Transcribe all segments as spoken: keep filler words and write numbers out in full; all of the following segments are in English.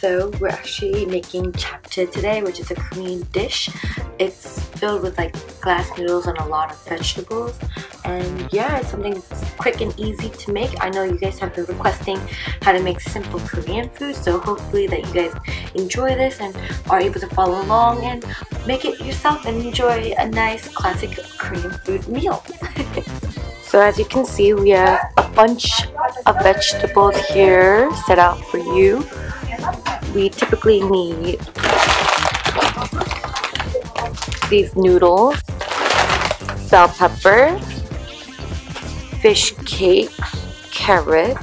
So we're actually making japchae today, which is a Korean dish. It's filled with like glass noodles and a lot of vegetables. And yeah, it's something quick and easy to make. I know you guys have been requesting how to make simple Korean food, so hopefully that you guys enjoy this and are able to follow along and make it yourself and enjoy a nice classic Korean food meal. So as you can see, we have a bunch of vegetables here set out for you. We typically need these noodles, bell pepper, fish cake, carrot,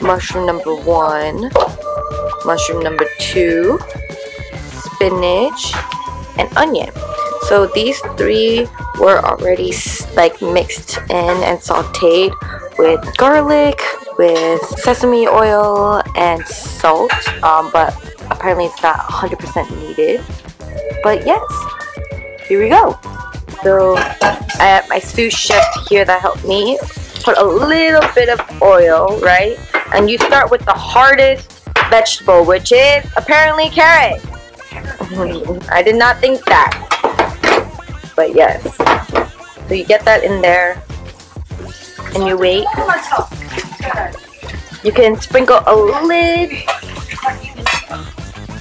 mushroom number one, mushroom number two, spinach, and onion. So these three were already like mixed in and sauteed with garlic, with sesame oil and salt, um, but apparently it's not one hundred percent needed. But yes, here we go. So I have my sous chef here that helped me. Put a little bit of oil, right? And you start with the hardest vegetable, which is apparently carrot. I did not think that, but yes. So you get that in there and you wait. You can sprinkle a little,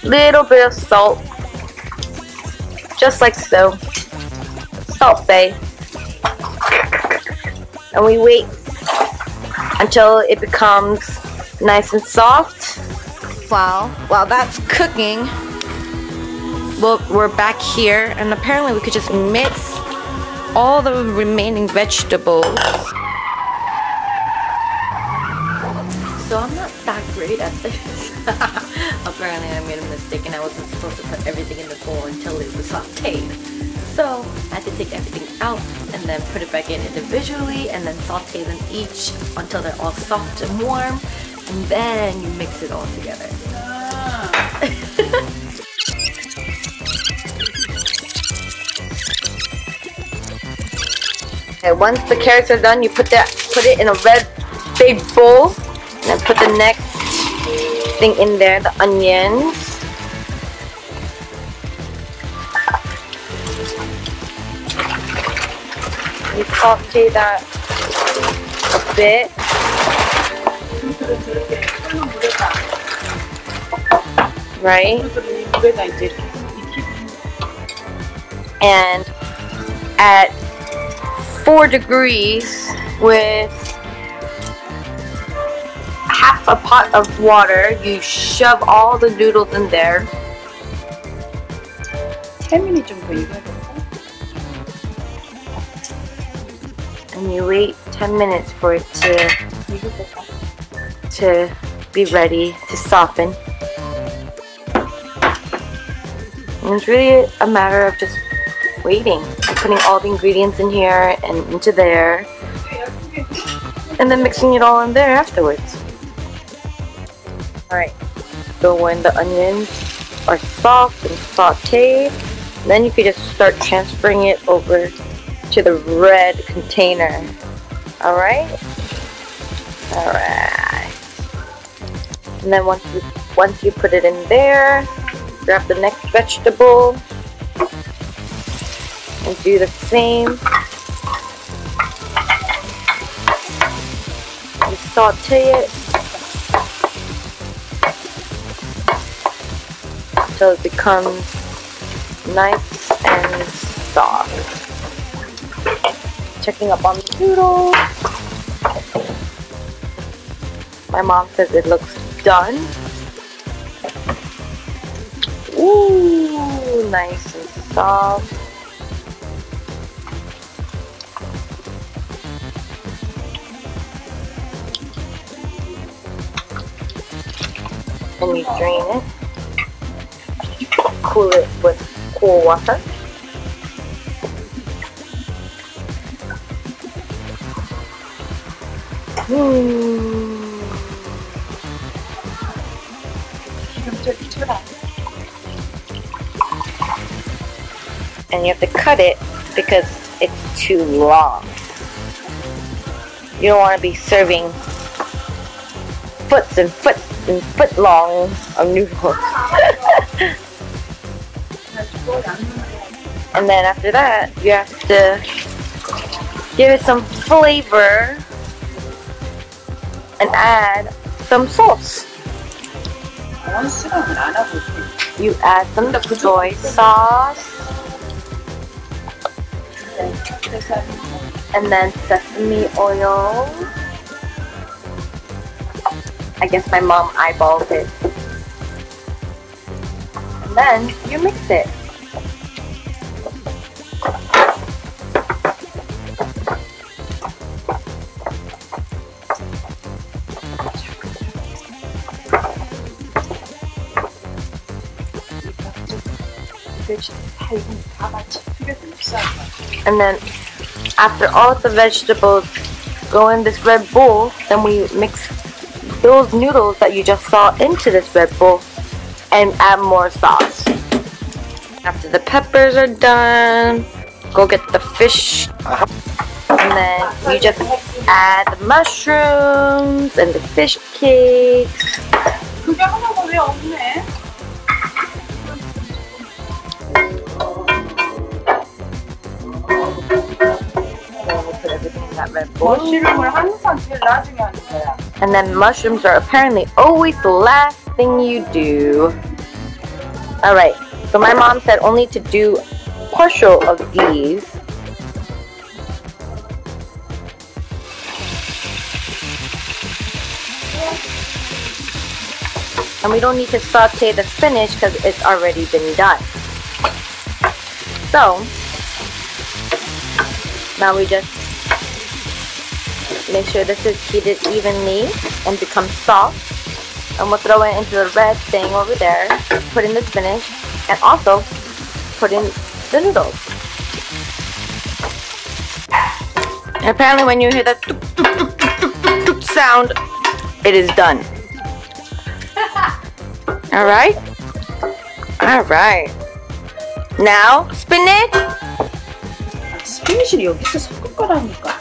little bit of salt, just like so. Salt bay. And we wait until it becomes nice and soft. Wow, while that's cooking, well, we're back here, and apparently we could just mix all the remaining vegetables. So I'm not that great at this. Apparently I made a mistake and I wasn't supposed to put everything in the bowl until it was sauteed. So I had to take everything out and then put it back in individually and then saute them each until they're all soft and warm, and then you mix it all together. Ah. Okay, once the carrots are done, you put that put it in a red big bowl and then put the next thing in there, the onions. You saute that a bit. Right? And at four degrees with half a pot of water, you shove all the noodles in there. ten minutes for you. And you wait ten minutes for it to, to be ready to soften. And it's really a matter of just waiting, putting all the ingredients in here and into there, and then mixing it all in there afterwards. Alright, so when the onions are soft and sauteed, then you can just start transferring it over to the red container. All right, all right. And then once you once you put it in there, grab the next vegetable and do the same. You saute it until it becomes nice and soft. Checking up on the noodles. My mom says it looks done. Ooh, nice and soft. And you drain it. Cool it with cool water. And you have to cut it because it's too long. You don't want to be serving foots and foots and foot long of noodles. And then after that, you have to give it some flavor and add some sauce. You add some soy sauce, and then sesame oil. I guess my mom eyeballed it. And then you mix it. And then after all of the vegetables go in this red bowl, then we mix those noodles that you just saw into this red bowl and add more sauce. After the peppers are done, go get the fish, and then you just add the mushrooms and the fish cakes. Red bowl. And then mushrooms are apparently always the last thing you do. Alright, so my mom said only to do partial of these. And we don't need to saute the finish because it's already been done. So, now we just make sure this is heated evenly and becomes soft, and we'll throw it into the red thing over there, put in the spinach, and also put in the noodles. And apparently when you hear that doop, doop, doop, doop, doop, doop sound, it is done. Alright? Alright. Now, spinach! 스피니쉬를 여기서 섞을 거라니까.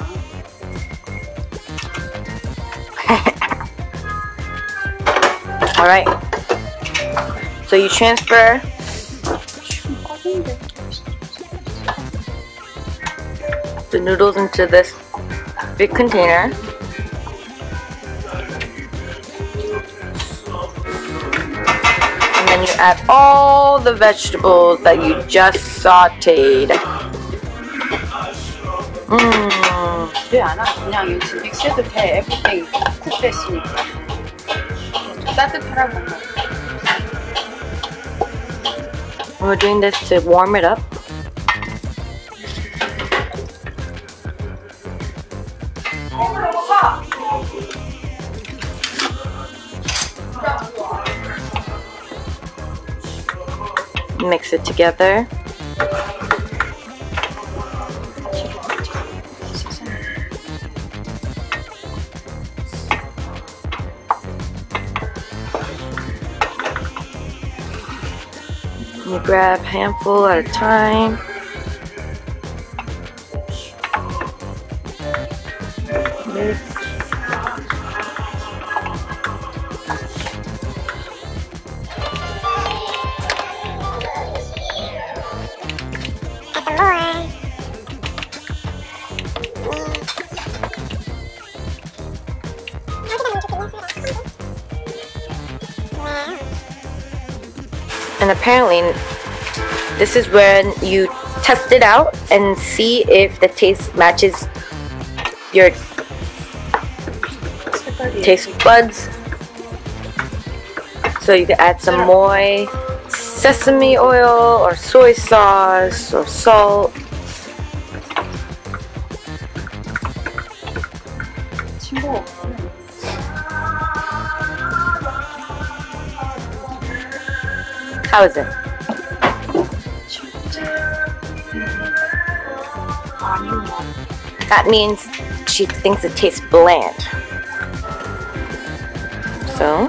Alright, so you transfer the noodles into this big container. And then you add all the vegetables that you just sauteed. Mmm. 왜 안 와? 그냥 요즘 믹스해도 돼. Everything cooked 됐으니까. We're doing this to warm it up. Mix it together. You grab a handful at a time. Mix. And apparently, this is when you test it out and see if the taste matches your taste buds. So you can add some more sesame oil or soy sauce or salt. How is it? That means she thinks it tastes bland. So,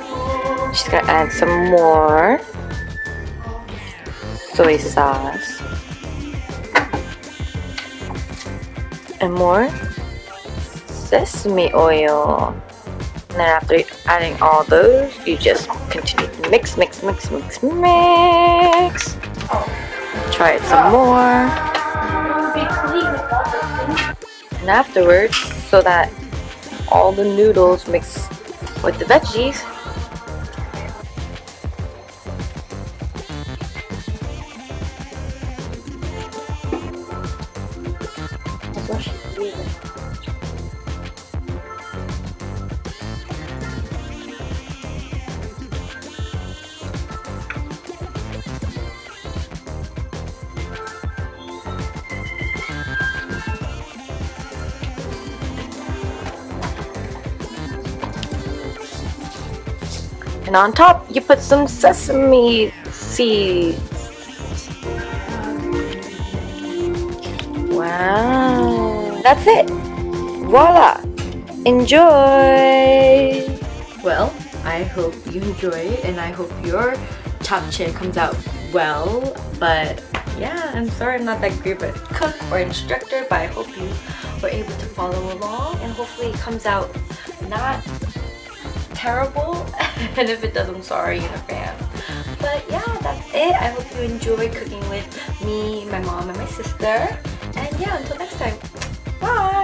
she's gonna add some more soy sauce. And more sesame oil. And then after adding all those, you just continue to mix, mix, mix, mix, mix. Try it some more. And afterwards, so that all the noodles mix with the veggies, and on top you put some sesame seeds. Wow. That's it. Voila. Enjoy. Well, I hope you enjoy it, and I hope your japchae comes out well. But yeah, I'm sorry I'm not that great of a cook or instructor, but I hope you were able to follow along, and hopefully it comes out not terrible. And if it doesn't, I'm sorry in advance. But yeah, that's it. I hope you enjoy cooking with me, my mom, and my sister. And yeah, until next time. Bye!